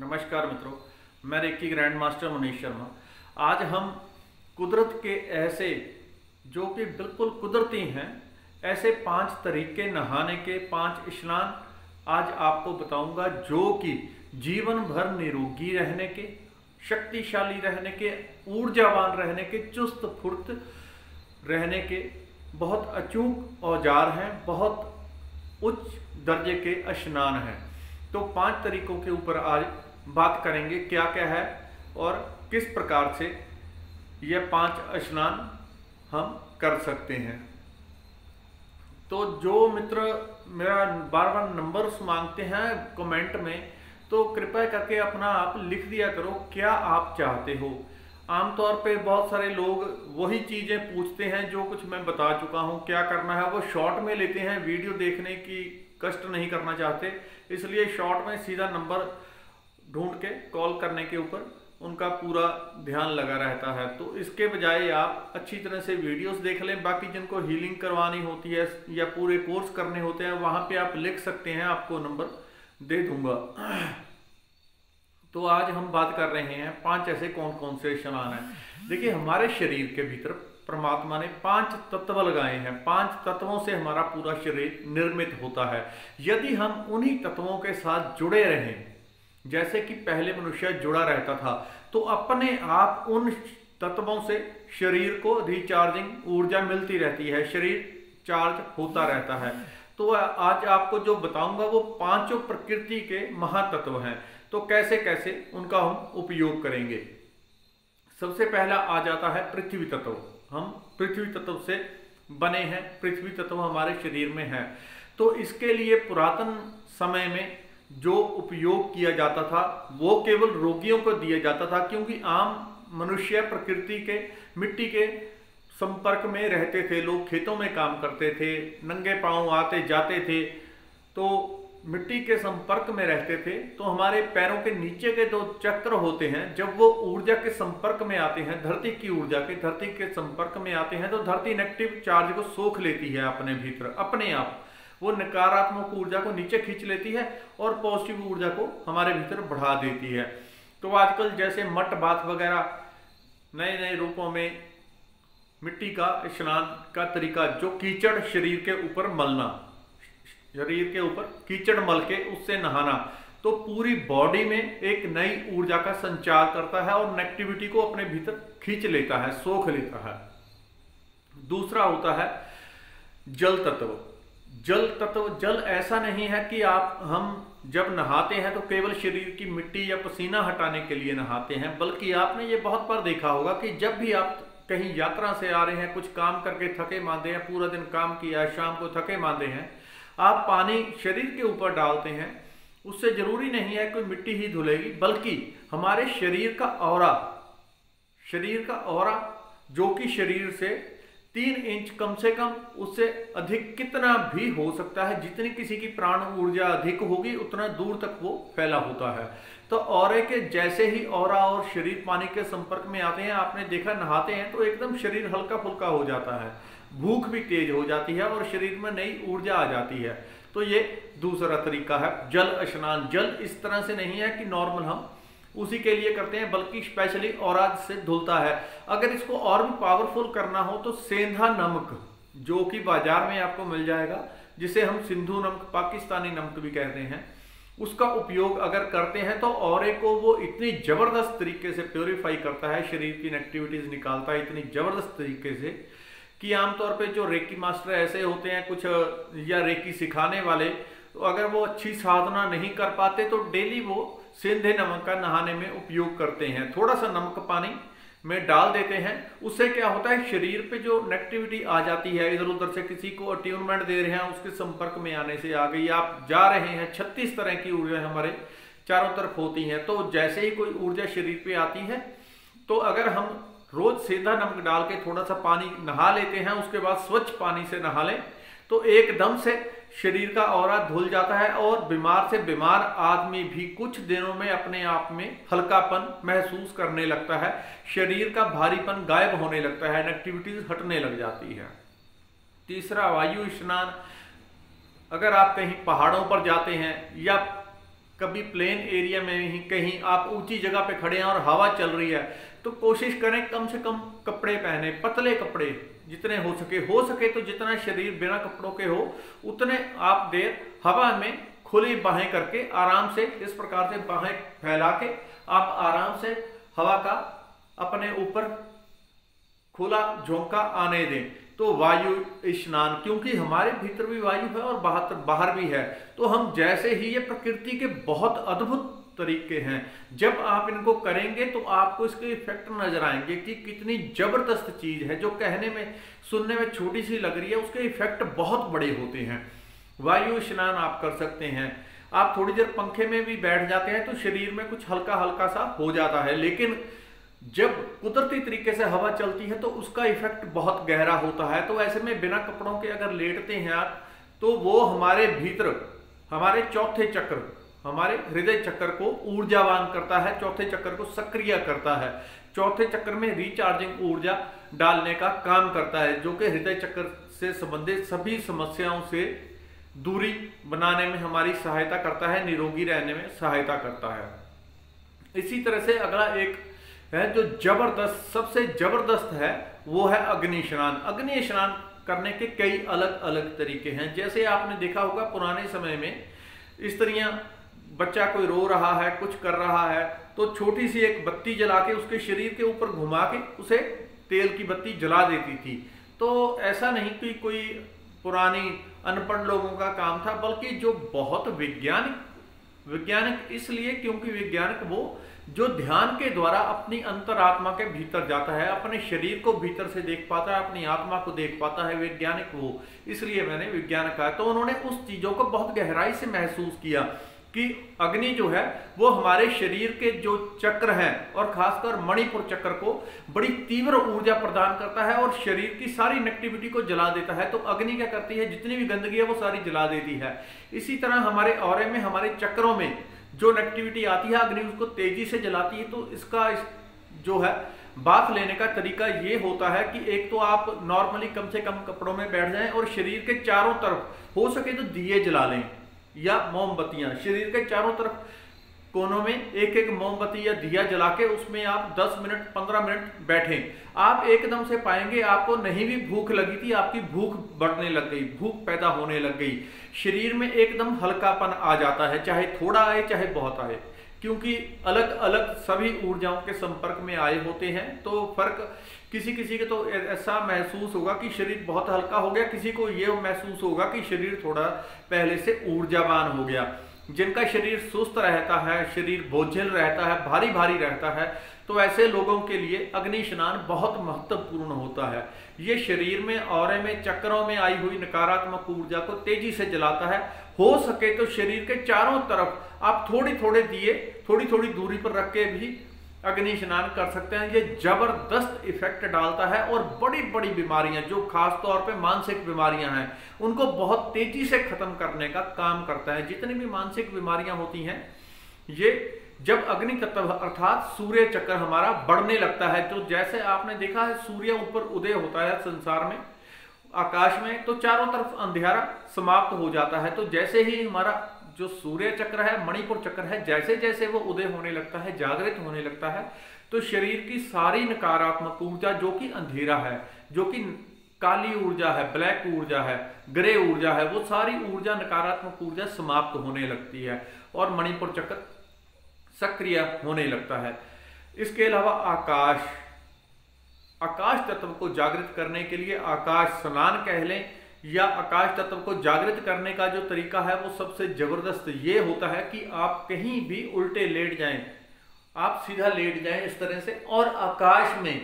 नमस्कार मित्रों, मैं reiki grand master Manish Sharma. आज हम कुदरत के ऐसे जो कि बिल्कुल कुदरती हैं ऐसे 5 तरीके नहाने के, 5 स्नान आज आपको बताऊंगा जो कि जीवन भर निरोगी रहने के, शक्तिशाली रहने के, ऊर्जावान रहने के, चुस्त फुर्त रहने के बहुत अचूक औजार हैं, बहुत उच्च दर्जे के स्नान हैं। तो 5 तरीकों के ऊपर आज बात करेंगे क्या क्या है और किस प्रकार से यह 5 स्नान हम कर सकते हैं। तो जो मित्र मेरा बार-बार नंबर्स मांगते हैं कमेंट में, तो कृपया करके अपना आप लिख दिया करो क्या आप चाहते हो। आमतौर पे बहुत सारे लोग वही चीज़ें पूछते हैं जो कुछ मैं बता चुका हूँ क्या करना है, वो शॉर्ट में लेते हैं, वीडियो देखने की कष्ट नहीं करना चाहते, इसलिए शॉर्ट में सीधा नंबर ढूंढ के कॉल करने के ऊपर उनका पूरा ध्यान लगा रहता है। तो इसके बजाय आप अच्छी तरह से वीडियोस देख लें। बाकी जिनको हीलिंग करवानी होती है या पूरे कोर्स करने होते हैं वहाँ पे आप लिख सकते हैं, आपको नंबर दे दूंगा। तो आज हम बात कर रहे हैं 5 ऐसे कौन कौन से स्नान हैं। देखिए, हमारे शरीर के भीतर परमात्मा ने 5 तत्व लगाए हैं, 5 तत्वों से हमारा पूरा शरीर निर्मित होता है। यदि हम उन्हीं तत्वों के साथ जुड़े रहें जैसे कि पहले मनुष्य जुड़ा रहता था, तो अपने आप उन तत्वों से शरीर को रिचार्जिंग ऊर्जा मिलती रहती है, शरीर चार्ज होता रहता है। तो आज आपको जो बताऊंगा वो 5 प्रकृति के महातत्व हैं, तो कैसे कैसे उनका हम उपयोग करेंगे। सबसे पहला आ जाता है पृथ्वी तत्व। हम पृथ्वी तत्व से बने हैं, पृथ्वी तत्व हमारे शरीर में है। तो इसके लिए पुरातन समय में जो उपयोग किया जाता था वो केवल रोगियों को दिया जाता था, क्योंकि आम मनुष्य प्रकृति के मिट्टी के संपर्क में रहते थे। लोग खेतों में काम करते थे, नंगे पांव आते जाते थे, तो मिट्टी के संपर्क में रहते थे। तो हमारे पैरों के नीचे के जो चक्र होते हैं, जब वो ऊर्जा के संपर्क में आते हैं, धरती की ऊर्जा के धरती के संपर्क में आते हैं, तो धरती नेगेटिव चार्ज को सोख लेती है अपने भीतर, अपने आप वो नकारात्मक ऊर्जा को नीचे खींच लेती है और पॉजिटिव ऊर्जा को हमारे भीतर बढ़ा देती है। तो आजकल जैसे मठ बाथ वगैरह नए नए रूपों में मिट्टी का स्नान का तरीका, जो कीचड़ शरीर के ऊपर मलना, शरीर के ऊपर कीचड़ मल के उससे नहाना, तो पूरी बॉडी में एक नई ऊर्जा का संचार करता है और नेगेटिविटी को अपने भीतर खींच लेता है, सोख लेता है। दूसरा होता है जल तत्व। जल तत्व, जल ऐसा नहीं है कि आप हम जब नहाते हैं तो केवल शरीर की मिट्टी या पसीना हटाने के लिए नहाते हैं, बल्कि आपने ये बहुत बार देखा होगा कि जब भी आप कहीं यात्रा से आ रहे हैं, कुछ काम करके थके मांदे हैं, पूरा दिन काम किया है, शाम को थके मांदे हैं, आप पानी शरीर के ऊपर डालते हैं। उससे जरूरी नहीं है कोई मिट्टी ही धुलेगी, बल्कि हमारे शरीर का ऑरा, शरीर का ऑरा जो कि शरीर से 3 इंच कम से कम, उससे अधिक कितना भी हो सकता है, जितनी किसी की प्राण ऊर्जा अधिक होगी उतना दूर तक वो फैला होता है। तो ऑरे के जैसे ही ऑरा और शरीर पानी के संपर्क में आते हैं, आपने देखा नहाते हैं तो एकदम शरीर हल्का फुल्का हो जाता है, भूख भी तेज हो जाती है और शरीर में नई ऊर्जा आ जाती है। तो ये दूसरा तरीका है जल स्नान। जल इस तरह से नहीं है कि नॉर्मल हम उसी के लिए करते हैं, बल्कि स्पेशली औरा से धुलता है। अगर इसको और भी पावरफुल करना हो तो सेंधा नमक, जो कि बाजार में आपको मिल जाएगा, जिसे हम सिंधु नमक, पाकिस्तानी नमक भी कहते हैं, उसका उपयोग अगर करते हैं तो औरे को वो इतनी ज़बरदस्त तरीके से प्योरीफाई करता है, शरीर की नेगेटिविटीज़ निकालता है इतनी ज़बरदस्त तरीके से कि आमतौर पर जो रेकी मास्टर ऐसे होते हैं कुछ, या रेकी सिखाने वाले, तो अगर वो अच्छी साधना नहीं कर पाते तो डेली वो सेंधे नमक का नहाने में उपयोग करते हैं। थोड़ा सा नमक पानी में डाल देते हैं, उससे क्या होता है शरीर पे जो नेगेटिविटी आ जाती है, इधर उधर से किसी को अट्यूनमेंट दे रहे हैं, उसके संपर्क में आने से आ गई, आप जा रहे हैं, 36 तरह की ऊर्जा हमारे चारों तरफ होती हैं। तो जैसे ही कोई ऊर्जा शरीर पे आती है तो अगर हम रोज सेंधा नमक डाल के थोड़ा सा पानी नहा लेते हैं, उसके बाद स्वच्छ पानी से नहा लें, तो एकदम से शरीर का ऑरा धुल जाता है और बीमार से बीमार आदमी भी कुछ दिनों में अपने आप में हल्कापन महसूस करने लगता है, शरीर का भारीपन गायब होने लगता है, नेगेटिविटीज हटने लग जाती है। तीसरा वायु स्नान। अगर आप कहीं पहाड़ों पर जाते हैं या कभी प्लेन एरिया में ही कहीं आप ऊंची जगह पे खड़े हैं और हवा चल रही है तो कोशिश करें कम से कम कपड़े पहने, पतले कपड़े जितने हो सके तो जितना शरीर बिना कपड़ों के हो उतने आप देर हवा में खुली बाहें करके आराम से इस प्रकार से बाहें फैला के आप आराम से हवा का अपने ऊपर खुला झोंका आने दें तो वायु स्नान, क्योंकि हमारे भीतर भी वायु है और बाहर भी है। तो हम जैसे ही ये प्रकृति के बहुत अद्भुत तरीके हैं, जब आप इनको करेंगे तो आपको इसके इफेक्ट नजर आएंगे कि कितनी जबरदस्त चीज है जो कहने में सुनने में छोटी सी लग रही है, उसके इफेक्ट बहुत बड़े होते हैं। वायु स्नान आप कर सकते हैं। आप थोड़ी देर पंखे में भी बैठ जाते हैं तो शरीर में कुछ हल्का हल्का सा हो जाता है, लेकिन जब कुदरती तरीके से हवा चलती है तो उसका इफेक्ट बहुत गहरा होता है। तो ऐसे में बिना कपड़ों के अगर लेटते हैं आप तो वो हमारे भीतर हमारे चौथे चक्र हमारे हृदय चक्र को ऊर्जावान करता है, चौथे चक्र को सक्रिय करता है, चौथे चक्र में रिचार्जिंग ऊर्जा डालने का काम करता है, जो कि हृदय चक्र से संबंधित सभी समस्याओं से दूरी बनाने में हमारी सहायता करता है, निरोगी रहने में सहायता करता है। इसी तरह से अगला एक है जो जबरदस्त सबसे जबरदस्त है वो है अग्नि स्नान। अग्नि स्नान करने के कई अलग अलग तरीके हैं। जैसे आपने देखा होगा पुराने समय में इस तरह बच्चा कोई रो रहा है कुछ कर रहा है तो छोटी सी एक बत्ती जला के उसके शरीर के ऊपर घुमा के उसे तेल की बत्ती जला देती थी। तो ऐसा नहीं कि कोई पुरानी अनपढ़ लोगों का काम था, बल्कि जो बहुत वैज्ञानिक इसलिए क्योंकि वैज्ञानिक वो जो ध्यान के द्वारा अपनी अंतरात्मा के भीतर जाता है, अपने शरीर को भीतर से देख पाता है, अपनी आत्मा को देख पाता है वैज्ञानिक, वो इसलिए मैंने विज्ञान कहा। तो उन्होंने उस चीजों को बहुत गहराई से महसूस किया कि अग्नि जो है वो हमारे शरीर के जो चक्र हैं और खासकर मणिपुर चक्र को बड़ी तीव्र ऊर्जा प्रदान करता है और शरीर की सारी नेगेटिविटी को जला देता है। तो अग्नि क्या करती है, जितनी भी गंदगी है वो सारी जला देती है। इसी तरह हमारे औरे में हमारे चक्रों में जो नेगेटिविटी आती है अग्नि उसको तेजी से जलाती है। तो इसका जो है बात लेने का तरीका ये होता है कि एक तो आप नॉर्मली कम से कम कपड़ों में बैठ जाएं और शरीर के चारों तरफ हो सके तो दिए जला लें या मोमबत्तियां, शरीर के चारों तरफ कोनों में एक एक मोमबत्ती या दिया जला के उसमें आप 10 मिनट 15 मिनट बैठें। आप एकदम से पाएंगे आपको नहीं भी भूख लगी थी, आपकी भूख बढ़ने लग गई, भूख पैदा होने लग गई, शरीर में एकदम हल्कापन आ जाता है, चाहे थोड़ा आए चाहे बहुत आए, क्योंकि अलग अलग सभी ऊर्जाओं के संपर्क में आए होते हैं। तो फर्क किसी किसी के तो ऐसा महसूस होगा कि शरीर बहुत हल्का हो गया, किसी को ये महसूस होगा कि शरीर थोड़ा पहले से ऊर्जावान हो गया। जिनका शरीर सुस्त रहता है, शरीर बोझिल रहता है, भारी भारी रहता है, तो ऐसे लोगों के लिए अग्नि स्नान बहुत महत्वपूर्ण होता है। ये शरीर में औरे में चक्रों में आई हुई नकारात्मक ऊर्जा को तेजी से जलाता है। हो सके तो शरीर के चारों तरफ आप थोड़े थोड़े दिए थोड़ी थोड़ी दूरी पर रख के भी अग्नि स्नान कर सकते हैं। ये जबरदस्त इफेक्ट डालता है और बड़ी बड़ी बीमारियां जो खास तौर पे मानसिक बीमारियां हैं उनको बहुत तेजी से खत्म करने का काम करता है। जितनी भी मानसिक बीमारियां होती हैं ये जब अग्नि तत्व अर्थात सूर्य चक्र हमारा बढ़ने लगता है, तो जैसे आपने देखा है सूर्य ऊपर उदय होता है संसार में आकाश में तो चारों तरफ अंधेरा समाप्त हो जाता है। तो जैसे ही हमारा जो सूर्य चक्र है मणिपुर चक्र है जैसे जैसे वो उदय होने लगता है, जागृत होने लगता है, तो शरीर की सारी नकारात्मक ऊर्जा जो कि अंधेरा है, जो कि काली ऊर्जा है, ब्लैक ऊर्जा है, ग्रे ऊर्जा है, वो सारी ऊर्जा नकारात्मक ऊर्जा समाप्त होने लगती है और मणिपुर चक्र सक्रिय होने लगता है। इसके अलावा आकाश तत्व को जागृत करने के लिए आकाश स्नान कह लें या आकाश तत्व को जागृत करने का जो तरीका है वो सबसे जबरदस्त ये होता है कि आप कहीं भी उल्टे लेट जाएं, आप सीधा लेट जाएं इस तरह से और आकाश में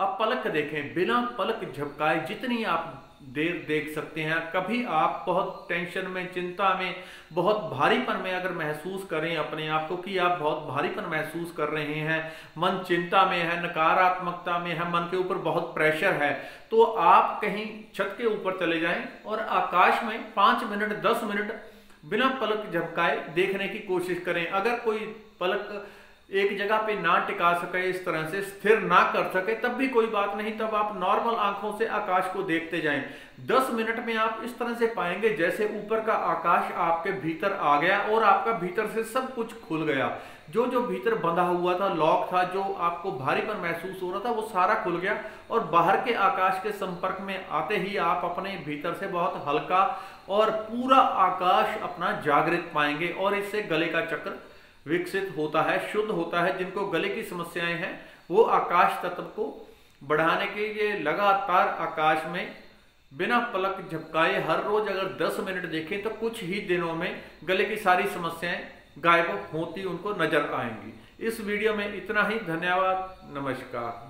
आप पलक देखें, बिना पलक झपकाए जितनी आप देर देख सकते हैं। कभी आप बहुत टेंशन में, चिंता में, बहुत भारीपन में अगर महसूस करें अपने आप को कि आप बहुत भारीपन महसूस कर रहे हैं, मन चिंता में है, नकारात्मकता में है, मन के ऊपर बहुत प्रेशर है, तो आप कहीं छत के ऊपर चले जाएं और आकाश में 5 मिनट 10 मिनट बिना पलक झपकाए देखने की कोशिश करें। अगर कोई पलक एक जगह पे ना टिका सके, इस तरह से स्थिर ना कर सके, तब भी कोई बात नहीं, तब आप नॉर्मल आंखों से आकाश को देखते जाएं। 10 मिनट में आप इस तरह से पाएंगे जैसे ऊपर का आकाश आपके भीतर आ गया और आपका भीतर से सब कुछ खुल गया। जो जो भीतर बंधा हुआ था, लॉक था, जो आपको भारीपन महसूस हो रहा था, वो सारा खुल गया और बाहर के आकाश के संपर्क में आते ही आप अपने भीतर से बहुत हल्का और पूरा आकाश अपना जागृत पाएंगे। और इससे गले का चक्र विकसित होता है, शुद्ध होता है। जिनको गले की समस्याएं हैं वो आकाश तत्व को बढ़ाने के लिए लगातार आकाश में बिना पलक झपकाए हर रोज अगर 10 मिनट देखें तो कुछ ही दिनों में गले की सारी समस्याएं गायब होती उनको नजर आएंगी। इस वीडियो में इतना ही। धन्यवाद। नमस्कार।